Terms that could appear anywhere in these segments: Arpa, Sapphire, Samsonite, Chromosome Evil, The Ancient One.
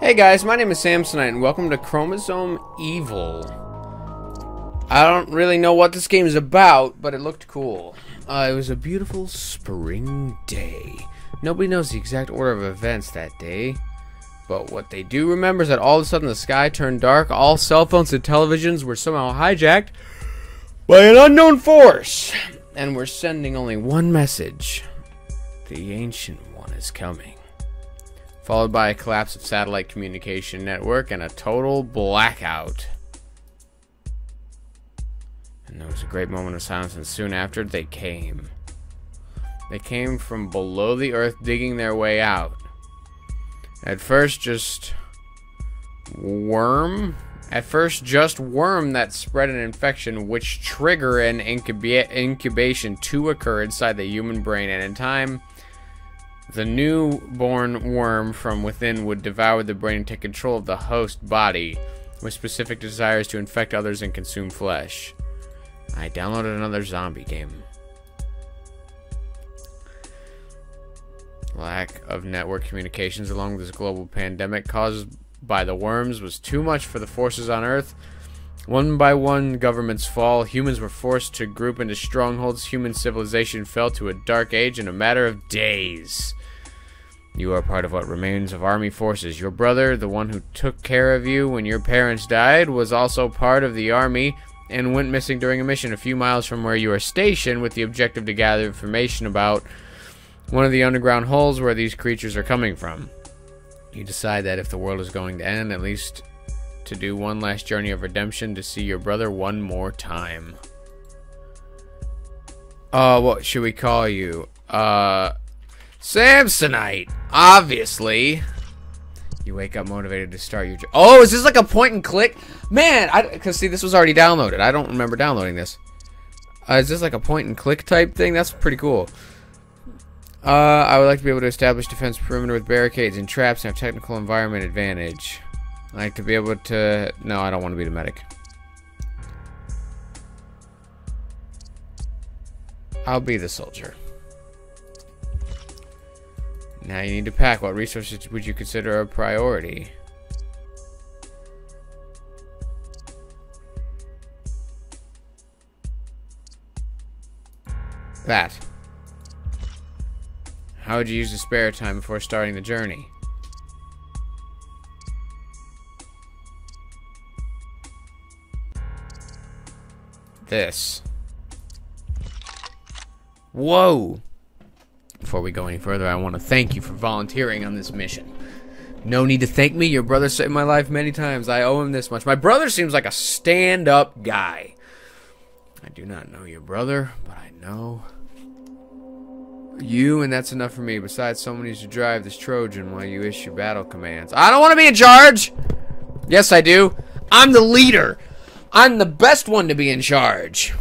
Hey guys, my name is Samsonite and welcome to Chromosome Evil. I don't really know what this game is about, but it looked cool. It was a beautiful spring day. Nobody knows the exact order of events that day, but what they do remember is that all of a sudden the sky turned dark, all cell phones and televisions were somehow hijacked by an unknown force, and we're sending only one message. The Ancient One is coming. Followed by a collapse of satellite communication network and a total blackout. And there was a great moment of silence, and soon after, they came. They came from below the earth, digging their way out. At first, just worm that spread an infection, which trigger an incubation to occur inside the human brain, and in time, the newborn worm from within would devour the brain and take control of the host body with specific desires to infect others and consume flesh. I downloaded another zombie game. Lack of network communications along with this global pandemic caused by the worms was too much for the forces on Earth. One by one, governments fall. Humans were forced to group into strongholds. Human civilization fell to a dark age in a matter of days. You are part of what remains of army forces. Your brother, the one who took care of you when your parents died, was also part of the army and went missing during a mission a few miles from where you are stationed with the objective to gather information about one of the underground holes where these creatures are coming from. You decide that if the world is going to end, at least to do one last journey of redemption to see your brother one more time. What should we call you? Samsonite, obviously. You wake up motivated to start your journey. Oh, is this like a point and click? Man, because see, this was already downloaded. I don't remember downloading this. Is this like a point and click type thing? That's pretty cool. I would like to be able to establish defense perimeter with barricades and traps and have technical environment advantage. I like to be able to... No, I don't want to be the medic. I'll be the soldier. Now you need to pack. What resources would you consider a priority? That. How would you use the spare time before starting the journey? This. Whoa! Before we go any further, I want to thank you for volunteering on this mission. No need to thank me. Your brother saved my life many times. I owe him this much. My brother seems like a stand-up guy. I do not know your brother, but I know you, and that's enough for me. Besides, someone needs to drive this Trojan while you issue battle commands. I don't want to be in charge! Yes, I do. I'm the leader. I'm the best one to be in charge.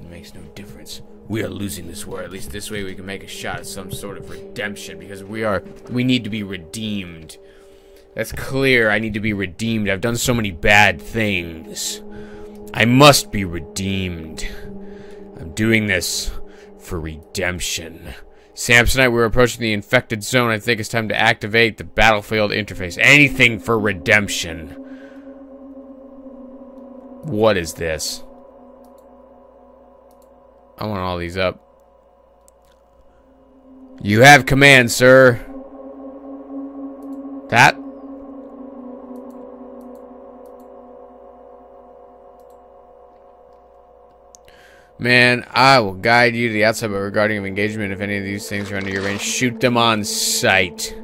It makes no difference. We are losing this war. At least this way we can make a shot at some sort of redemption, because we need to be redeemed. That's clear. I need to be redeemed. I've done so many bad things. I must be redeemed. I'm doing this for redemption. Samsonite, we're approaching the infected zone. I think it's time to activate the battlefield interface. Anything for redemption. What is this? I want all these up. You have command, sir. That? Man, I will guide you to the outside, but regarding of engagement, if any of these things are under your range, shoot them on sight.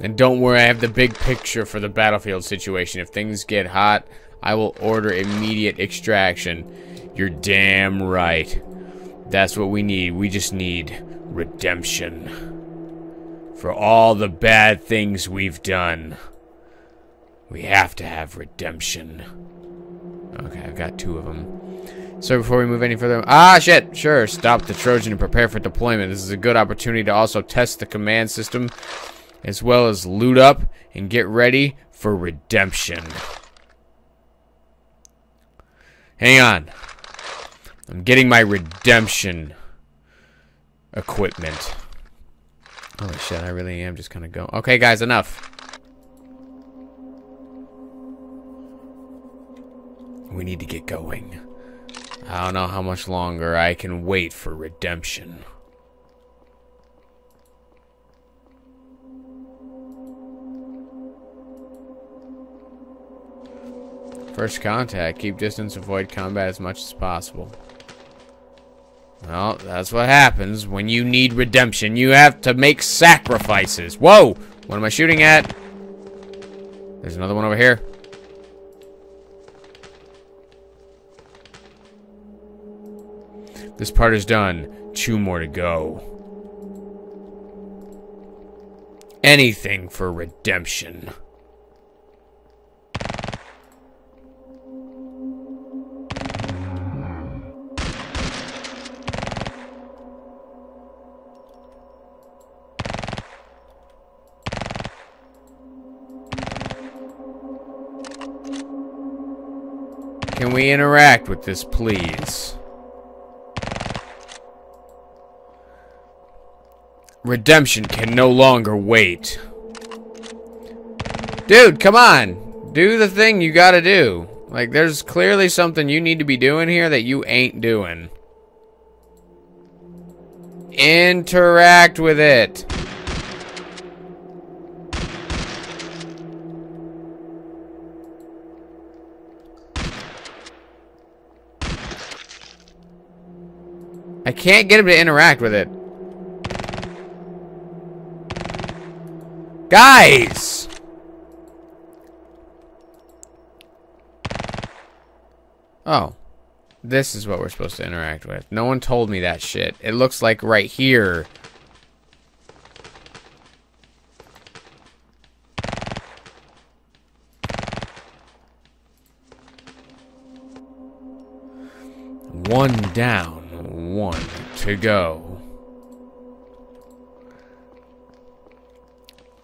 And don't worry, I have the big picture for the battlefield situation. If things get hot, I will order immediate extraction. You're damn right. That's what we need. We just need redemption. For all the bad things we've done, we have to have redemption. Okay, I've got two of them. So before we move any further... Ah, shit! Sure, stop the Trojan and prepare for deployment. This is a good opportunity to also test the command system, as well as loot up and get ready for redemption. Hang on. I'm getting my redemption equipment. Holy shit, I really am just gonna go... Okay, guys, enough. We need to get going. I don't know how much longer I can wait for redemption. First contact. Keep distance, avoid combat as much as possible. Well, that's what happens when you need redemption. You have to make sacrifices. Whoa! What am I shooting at? There's another one over here. This part is done. 2 more to go. Anything for redemption. Can we interact with this, please? Redemption can no longer wait. Dude, come on. Do the thing you gotta do. Like, there's clearly something you need to be doing here that you ain't doing. Interact with it. I can't get him to interact with it. Guys! Oh. This is what we're supposed to interact with. No one told me that shit. It looks like right here. One down. 1 to go.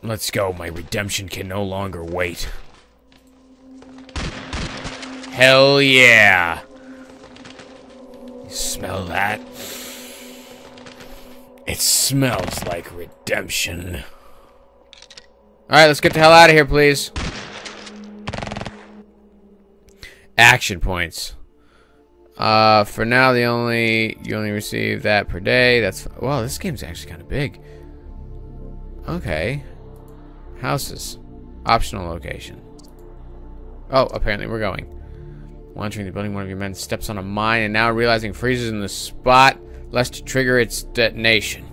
Let's go. My redemption can no longer wait. Hell yeah. You smell that? It smells like redemption. Alright, let's get the hell out of here, please. Action points. For now, you only receive that per day. That's, wow, this game's actually kind of big. Okay. Houses. Optional location. Oh, apparently we're going. While entering the building, one of your men steps on a mine and now realizing freezes in the spot lest to trigger its detonation.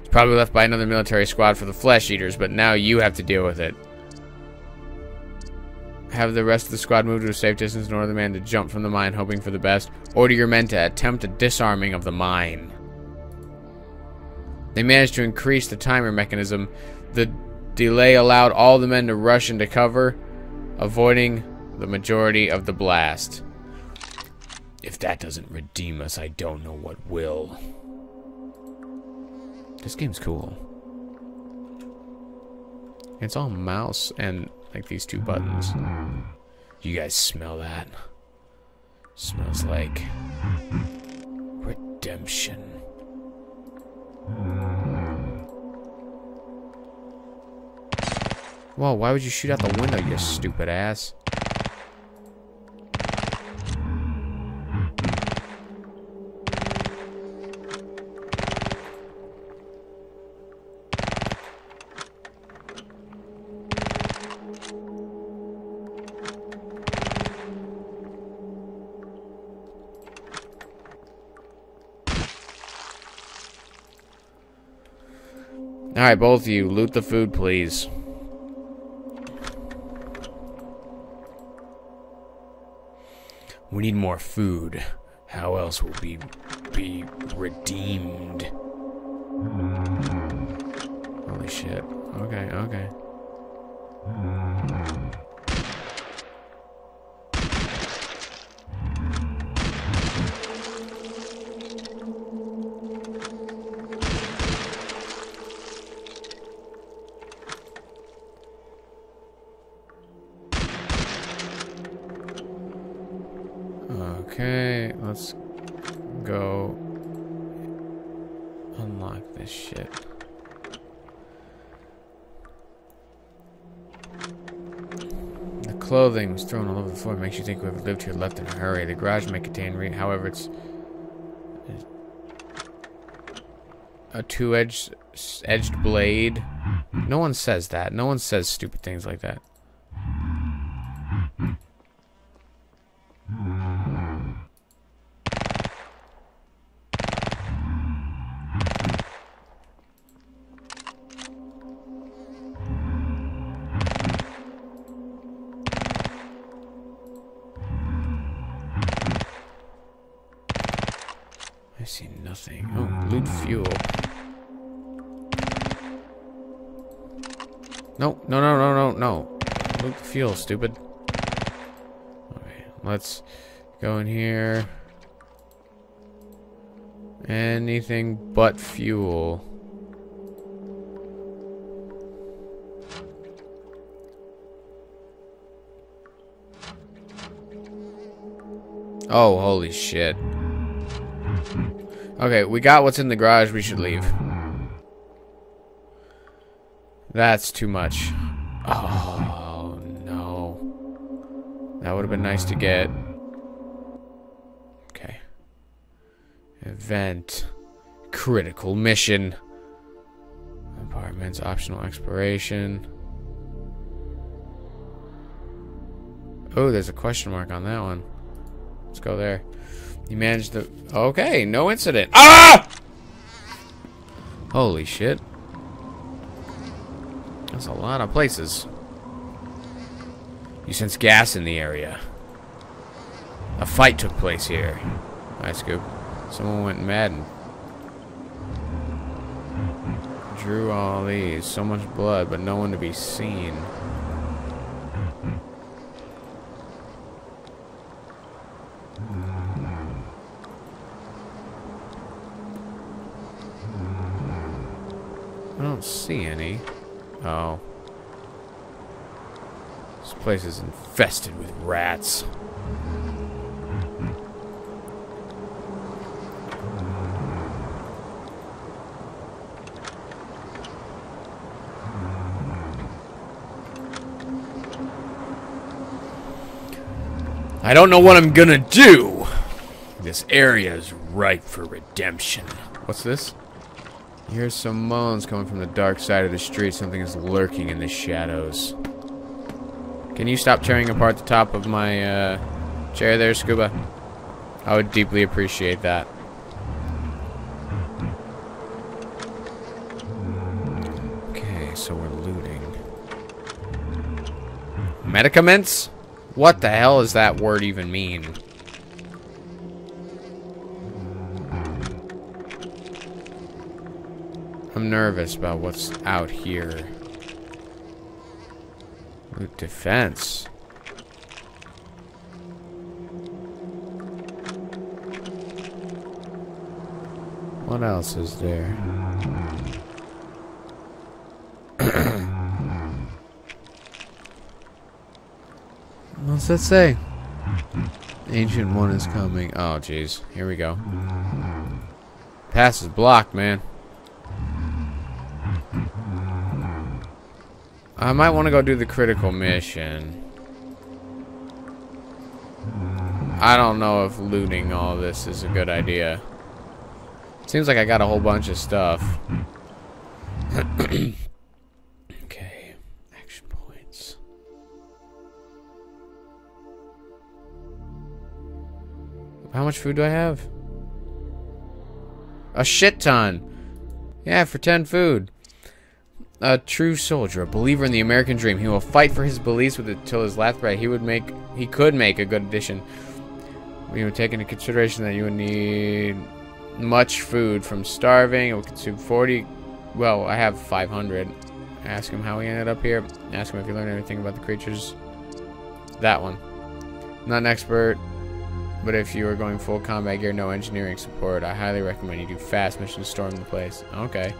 It's probably left by another military squad for the flesh eaters, but now you have to deal with it. Have the rest of the squad move to a safe distance and order the man to jump from the mine, hoping for the best. Order your men to attempt a disarming of the mine. They managed to increase the timer mechanism. The delay allowed all the men to rush into cover, avoiding the majority of the blast. If that doesn't redeem us, I don't know what will. This game's cool. It's all mouse and like these 2 buttons. You guys smell that? Smells like redemption. Whoa, why would you shoot out the window, you stupid ass? Alright, both of you, loot the food, please. We need more food. How else will we be redeemed? Holy shit. Okay, okay. Okay, let's go unlock this shit. The clothing was thrown all over the floor. It makes you think whoever lived here left in a hurry. The garage may contain however, it's a two-edged blade. No one says that. No one says stupid things like that. I see nothing. Oh, loot fuel. No, no, no, no, no, no. Loot fuel, stupid. Okay, let's go in here. Anything but fuel. Oh, holy shit. Okay, we got what's in the garage. We should leave. That's too much. Oh, no. That would have been nice to get. Okay. Event. Critical mission. Apartments. Optional exploration. Oh, there's a question mark on that one. Let's go there. You managed the... Okay, no incident. Ah! Holy shit. That's a lot of places. You sense gas in the area. A fight took place here. Alright, Scoop. Someone went mad and drew all these. So much blood, but no one to be seen. I don't see any. Oh. This place is infested with rats. I don't know what I'm gonna do. This area is ripe for redemption. What's this? Here's some moans coming from the dark side of the street. Something is lurking in the shadows. Can you stop tearing apart the top of my chair there, Scuba? I would deeply appreciate that. Okay, so we're looting. Medicaments? What the hell does that word even mean? I'm nervous about what's out here. Loot defense. What else is there? What's that say? Ancient One is coming. Oh, jeez. Here we go. Pass is blocked, man. I might want to go do the critical mission. I don't know if looting all this is a good idea. Seems like I got a whole bunch of stuff. Okay. Action points. How much food do I have? A shit ton. Yeah, for 10 food. A true soldier, a believer in the American dream. He will fight for his beliefs with it till his last breath. He could make a good addition. We would take into consideration that you would need much food from starving. It would consume 40. Well, I have 500. Ask him how he ended up here. Ask him if he learned anything about the creatures. That one. Not an expert, but if you are going full combat gear, no engineering support. I highly recommend you do fast missions, storm the place. Okay.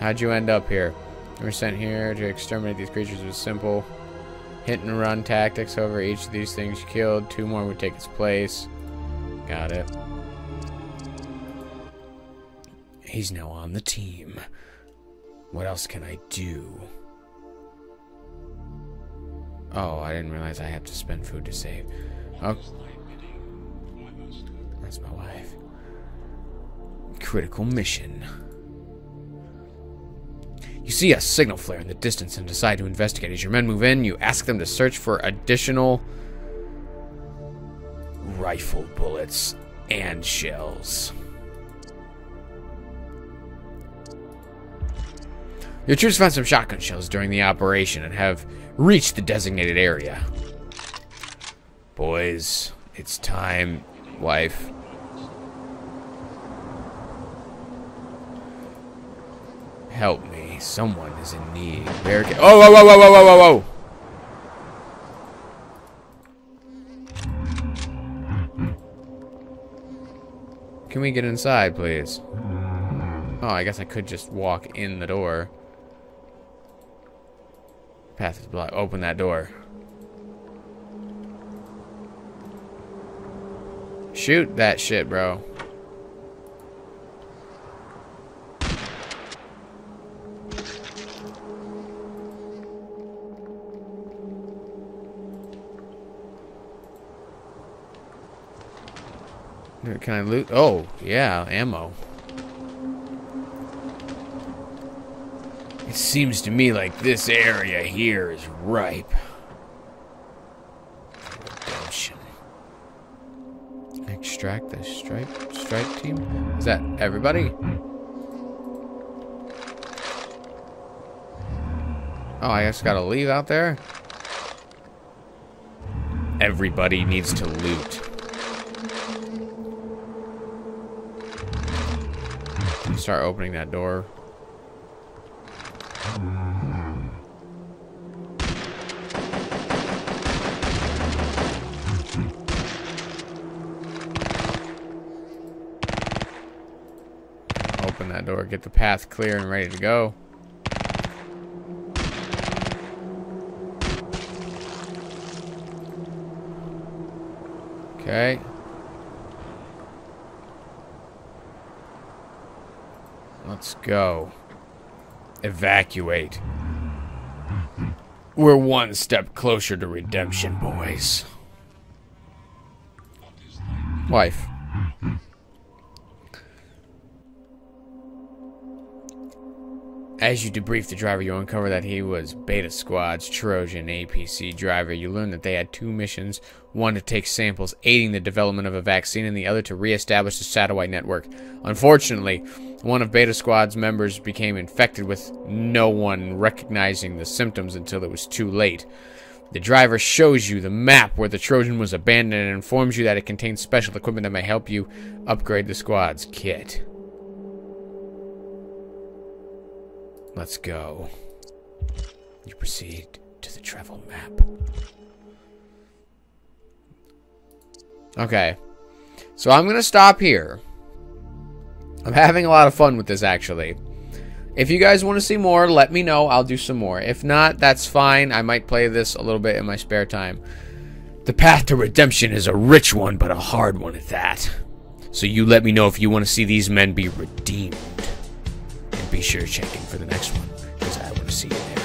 How'd you end up here? We were sent here to exterminate these creatures with simple hit and run tactics. However, each of these things you killed, 2 more would take its place. Got it. He's now on the team. What else can I do? Oh, I didn't realize I have to spend food to save. Oh. That's my wife. Critical mission. You see a signal flare in the distance and decide to investigate. As your men move in, you ask them to search for additional rifle bullets and shells. Your troops found some shotgun shells during the operation and have reached the designated area. Boys, it's time, wife. Help me. Someone is in need. Barricade. Oh, whoa, whoa, whoa, whoa, whoa, whoa, whoa. Can we get inside, please? Oh, I guess I could just walk in the door. Path is blocked. Open that door. Shoot that shit, bro. Can I loot? Oh, yeah, ammo. It seems to me like this area here is ripe for redemption. Extract the strike team? Is that everybody? Oh, I just gotta leave out there? Everybody needs to loot. Start opening that door. Open that door, get the path clear and ready to go. Okay. Let's go. Evacuate. We're one step closer to redemption, boys. Wife. As you debrief the driver, you uncover that he was Beta Squad's Trojan APC driver. You learn that they had two missions, one to take samples aiding the development of a vaccine and the other to re-establish the satellite network. Unfortunately, one of Beta Squad's members became infected with no one recognizing the symptoms until it was too late. The driver shows you the map where the Trojan was abandoned and informs you that it contains special equipment that may help you upgrade the squad's kit. Let's go. You proceed to the travel map. Okay. So I'm going to stop here. I'm having a lot of fun with this, actually. If you guys want to see more, let me know. I'll do some more. If not, that's fine. I might play this a little bit in my spare time. The path to redemption is a rich one, but a hard one at that. So you let me know if you want to see these men be redeemed. Be sure to check in for the next one, because I want to see you there.